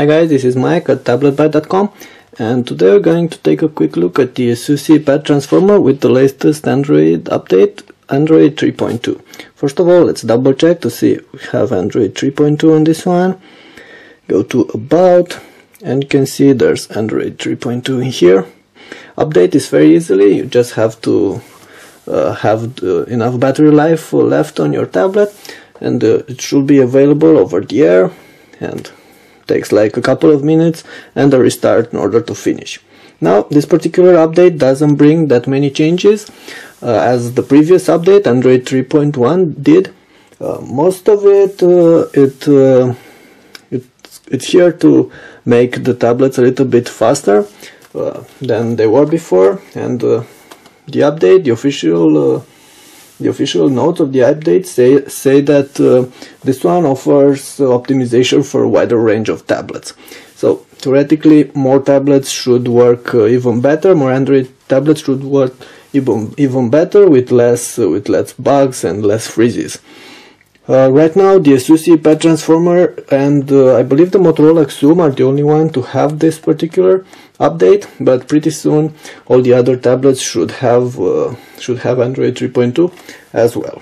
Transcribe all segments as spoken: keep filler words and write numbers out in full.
Hi guys, this is Mike at TabletBite dot com, and today we're going to take a quick look at the Asus E E E Pad Transformer with the latest Android update, Android three point two. First of all, let's double check to see if we have Android three point two on this one. Go to About, and you can see there's Android three point two in here. Update is very easily, you just have to uh, have the, enough battery life left on your tablet, and uh, it should be available over the air, and takes like a couple of minutes and a restart in order to finish. Now, this particular update doesn't bring that many changes uh, as the previous update, Android three point one, did. Uh, most of it, uh, it uh, it's, it's here to make the tablets a little bit faster uh, than they were before, and uh, the update, the official uh, The official notes of the update say, say that uh, this one offers uh, optimization for a wider range of tablets. So theoretically, more tablets should work uh, even better, more Android tablets should work even, even better with less, uh, with less bugs and less freezes. Uh, right now, the Asus E E E Pad Transformer and uh, I believe the Motorola Xoom are the only one to have this particular update, but pretty soon all the other tablets should have uh, should have Android three point two as well.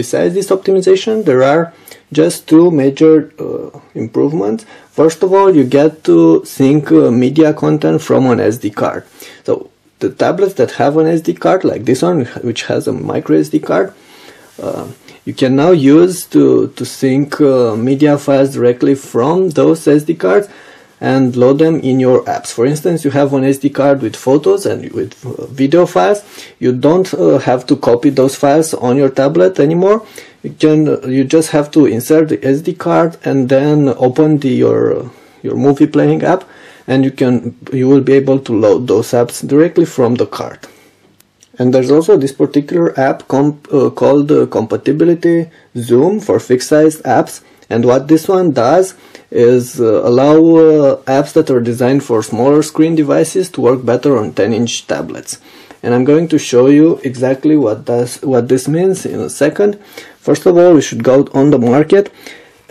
Besides this optimization, there are just two major uh, improvements. First of all, you get to sync uh, media content from an S D card. So the tablets that have an S D card, like this one, which has a micro S D card, Uh, you can now use to, to sync uh, media files directly from those S D cards and load them in your apps. For instance, you have an S D card with photos and with uh, video files. You don't uh, have to copy those files on your tablet anymore. You can uh, you just have to insert the S D card and then open the, your uh, your movie playing app, and you can you will be able to load those apps directly from the card. And there's also this particular app comp, uh, called uh, Compatibility Zoom for fixed-sized apps. And what this one does is uh, allow uh, apps that are designed for smaller screen devices to work better on ten inch tablets. And I'm going to show you exactly what does what this means in a second. First of all, we should go on the market,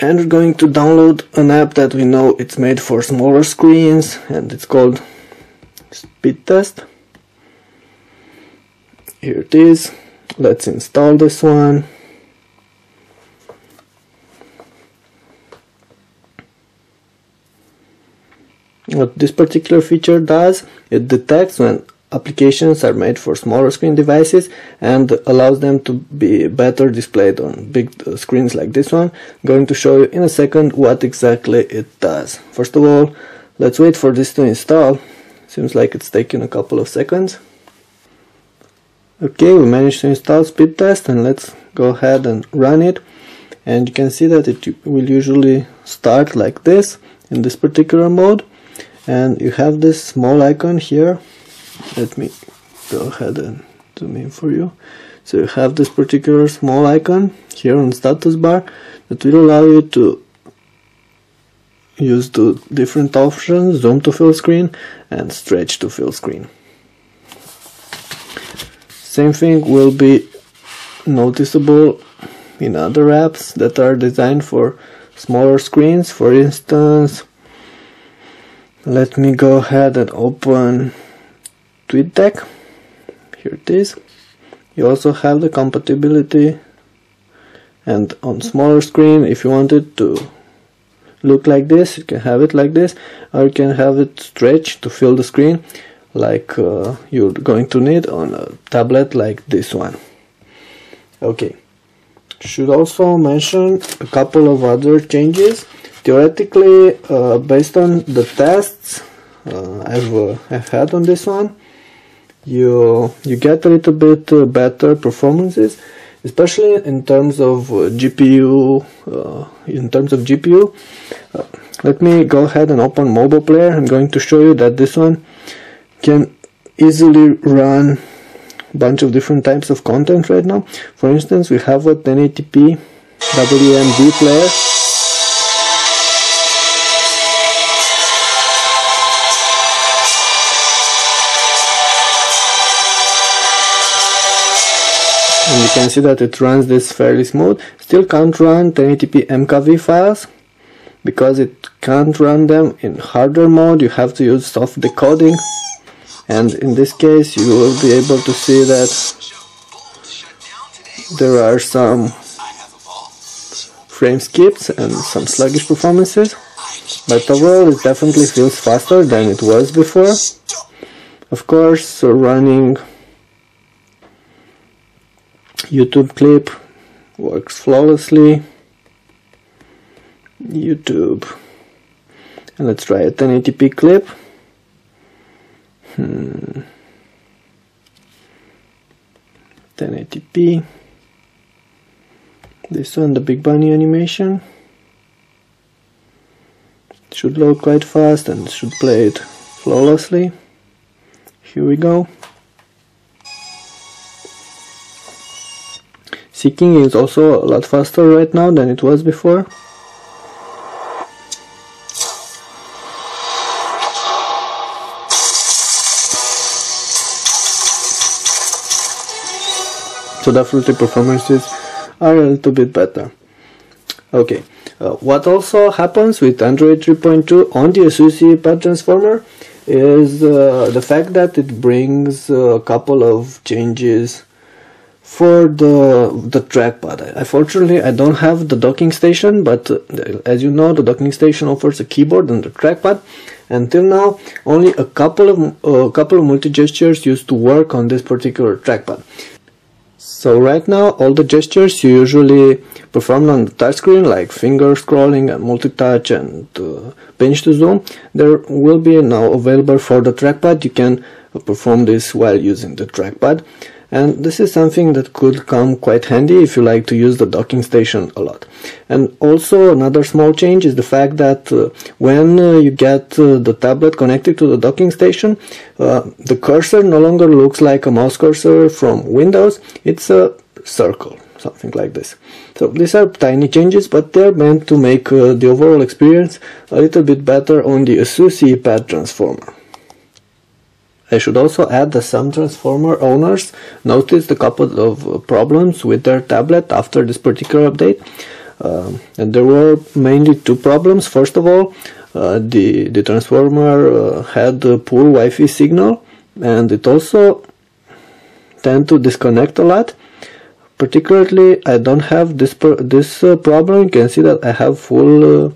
and we're going to download an app that we know it's made for smaller screens, and it's called Speed Test. Here it is. Let's install this one. What this particular feature does, it detects when applications are made for smaller screen devices and allows them to be better displayed on big screens like this one. I'm going to show you in a second what exactly it does. First of all, let's wait for this to install. Seems like it's taking a couple of seconds. Okay, we managed to install Speed Test, and let's go ahead and run it. And you can see that it will usually start like this in this particular mode, and you have this small icon here. Let me go ahead and zoom in for you. So you have this particular small icon here on status bar that will allow you to use the different options: zoom to full screen and stretch to full screen. Same thing will be noticeable in other apps that are designed for smaller screens. For instance, let me go ahead and open TweetDeck. Here it is. You also have the compatibility, and on smaller screen, if you want it to look like this, you can have it like this, or you can have it stretched to fill the screen, like uh, you're going to need on a tablet like this one. Okay, should also mention a couple of other changes. Theoretically, uh, based on the tests uh, I've, uh, I've had on this one, you you get a little bit uh, better performances, especially in terms of uh, G P U. Uh, in terms of G P U, uh, let me go ahead and open Mobile Player. I'm going to show you that this one can easily run a bunch of different types of content right now. For instance, we have a ten eighty p W M V player. And you can see that it runs this fairly smooth. Still can't run ten eighty p M K V files, because it can't run them in harder mode, you have to use soft decoding, and in this case you will be able to see that there are some frame skips and some sluggish performances, but overall it definitely feels faster than it was before. Of course, so running YouTube clip works flawlessly. YouTube, and let's try a ten eighty p clip. hmm. ten eighty p, this one, the Big Bunny animation, it should load quite fast and should play it flawlessly. Here we go. Seeking is also a lot faster right now than it was before. So definitely performances are a little bit better. Okay, uh, what also happens with Android three point two on the Asus E E E Pad Transformer is uh, the fact that it brings a couple of changes for the, the trackpad. Unfortunately, I don't have the docking station, but uh, as you know, the docking station offers a keyboard and the trackpad. Until now, only a couple of, uh, couple of multi-gestures used to work on this particular trackpad. So right now, all the gestures you usually perform on the touchscreen, like finger scrolling and multi-touch and uh, pinch to zoom, there will be now available for the trackpad. You can uh, perform this while using the trackpad, and this is something that could come quite handy if you like to use the docking station a lot. And also another small change is the fact that uh, when uh, you get uh, the tablet connected to the docking station, uh, the cursor no longer looks like a mouse cursor from Windows, it's a circle, something like this. So these are tiny changes, but they're meant to make uh, the overall experience a little bit better on the Asus E E E Pad Transformer. I should also add that some transformer owners noticed a couple of problems with their tablet after this particular update. Um, and there were mainly two problems. First of all, uh, the, the transformer uh, had a poor Wi-Fi signal, and it also tend to disconnect a lot. Particularly, I don't have this, per this uh, problem. You can see that I have full uh,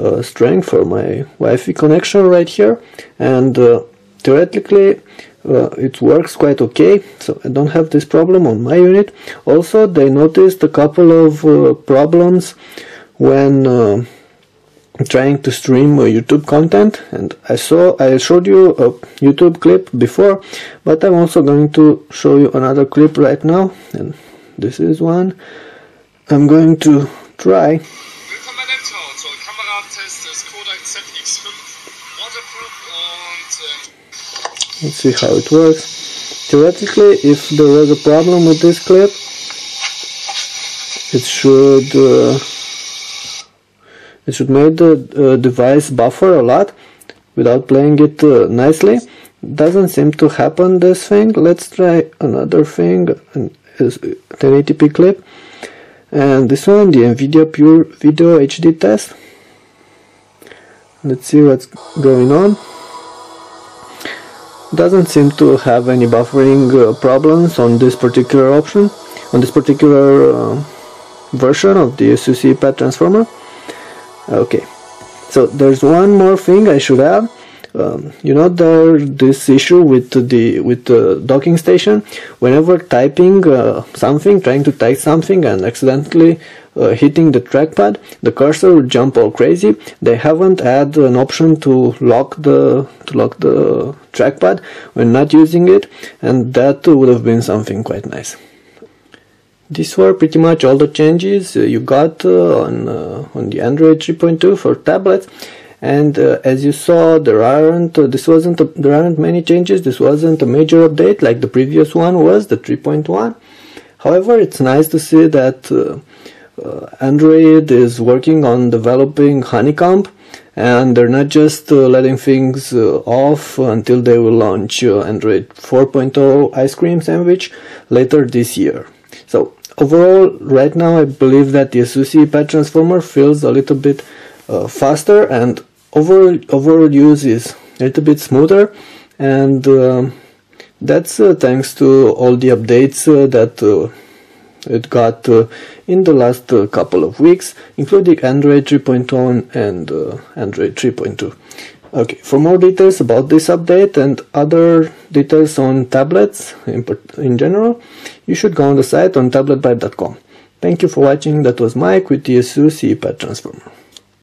uh, strength for my Wi-Fi connection right here, and uh, theoretically uh, it works quite okay, so I don't have this problem on my unit. Also, they noticed a couple of uh, problems when uh, trying to stream uh, YouTube content, and I saw I showed you a YouTube clip before, but I'm also going to show you another clip right now, and this is one I'm going to try. Let's see how it works. Theoretically, if there was a problem with this clip, it should uh, it should make the uh, device buffer a lot without playing it uh, nicely. Doesn't seem to happen, this thing. Let's try another thing, an ten eighty p clip, and this one, the Nvidia Pure Video H D test. Let's see what's going on. Doesn't seem to have any buffering uh, problems on this particular option, on this particular uh, version of the Asus E E E Pad Transformer. Okay, so there's one more thing I should add. Um, you know, there's this issue with the with the docking station. Whenever typing uh, something, trying to type something, and accidentally uh, hitting the trackpad, the cursor will jump all crazy. They haven't had an option to lock the to lock the trackpad when not using it, and that would have been something quite nice. These were pretty much all the changes you got uh, on uh, on the Android three point two for tablets. And uh, as you saw, there aren't uh, this wasn't a, there aren't many changes. This wasn't a major update like the previous one was, the three point one. However, it's nice to see that uh, uh, Android is working on developing Honeycomb, and they're not just uh, letting things uh, off until they will launch uh, Android four point oh Ice Cream Sandwich later this year. So overall, right now, I believe that the Asus E E E Pad Transformer feels a little bit uh, faster, and overall, overall use is a little bit smoother, and uh, that's uh, thanks to all the updates uh, that uh, it got uh, in the last uh, couple of weeks, including Android three point one and uh, Android three point two. Okay, for more details about this update and other details on tablets in, in general, you should go on the site on tablet bite dot com. Thank you for watching. That was Mike with the Asus E E E Pad Transformer.